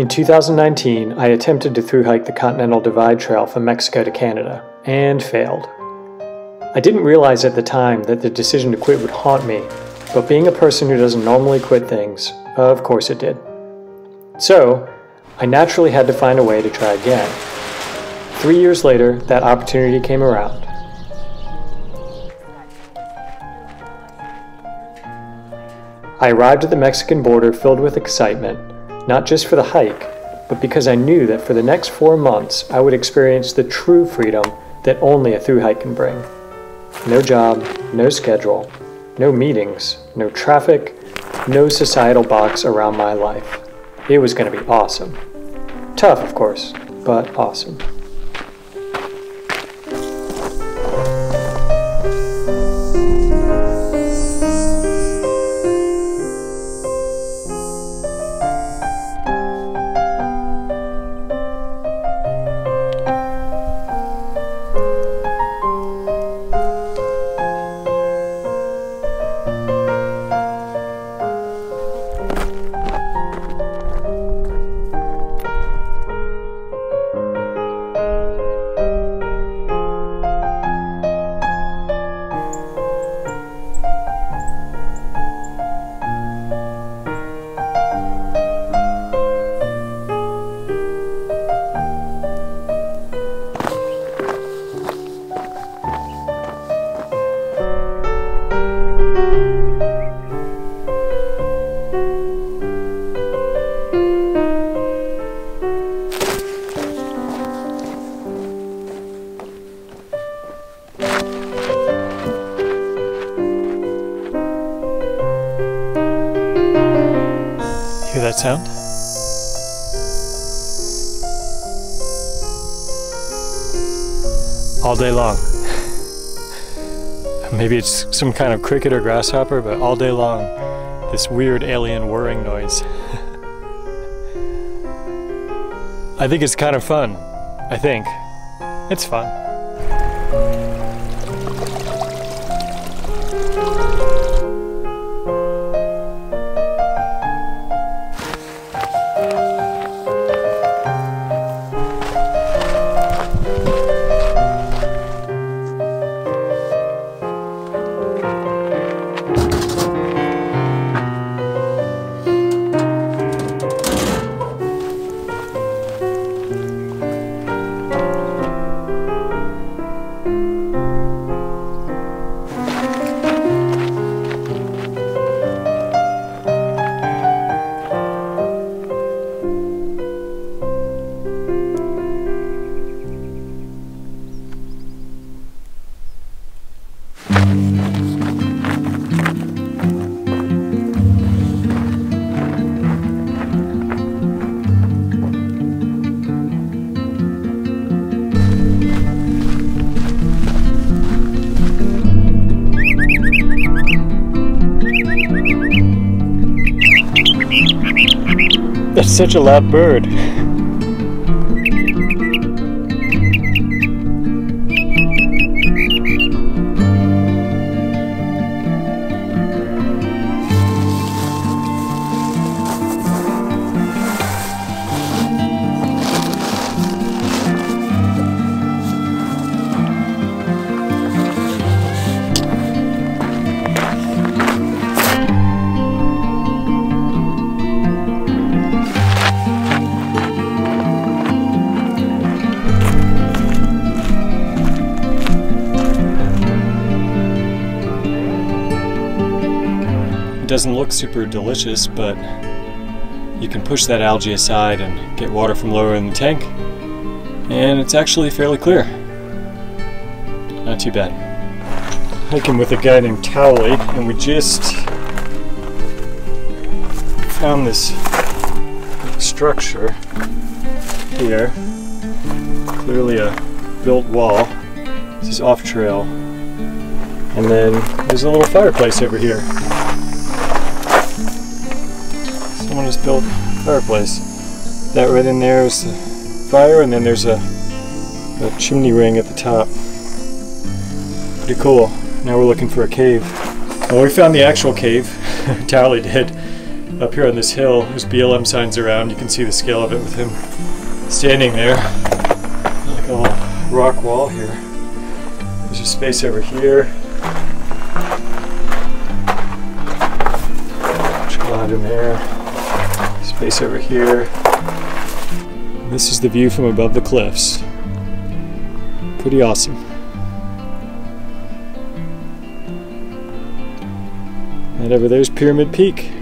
In 2019, I attempted to thru-hike the Continental Divide Trail from Mexico to Canada, and failed. I didn't realize at the time that the decision to quit would haunt me, but being a person who doesn't normally quit things, of course it did. So, I naturally had to find a way to try again. 3 years later, that opportunity came around. I arrived at the Mexican border filled with excitement, not just for the hike, but because I knew that for the next 4 months, I would experience the true freedom that only a thru-hike can bring. No job, no schedule, no meetings, no traffic, no societal box around my life. It was going to be awesome. Tough, of course, but awesome. Hear that sound? All day long. Maybe it's some kind of cricket or grasshopper, but all day long, this weird alien whirring noise. I think it's kind of fun. I think. It's fun. That's such a loud bird. Doesn't look super delicious, but you can push that algae aside and get water from lower in the tank, and it's actually fairly clear. Not too bad. Hiking with a guy named Towley, and we just found this structure here. Clearly a built wall. This is off trail. And then there's a little fireplace over here. Someone has built a fireplace. That right in there is the fire, and then there's a chimney ring at the top. Pretty cool. Now we're looking for a cave. Well, we found the actual cave. Towley did. up here on this hill. There's BLM signs around. You can see the scale of it with him standing there. Like a little rock wall here. There's a space over here. Chocolate in there. Space over here. And this is the view from above the cliffs. Pretty awesome. And over there's Pyramid Peak.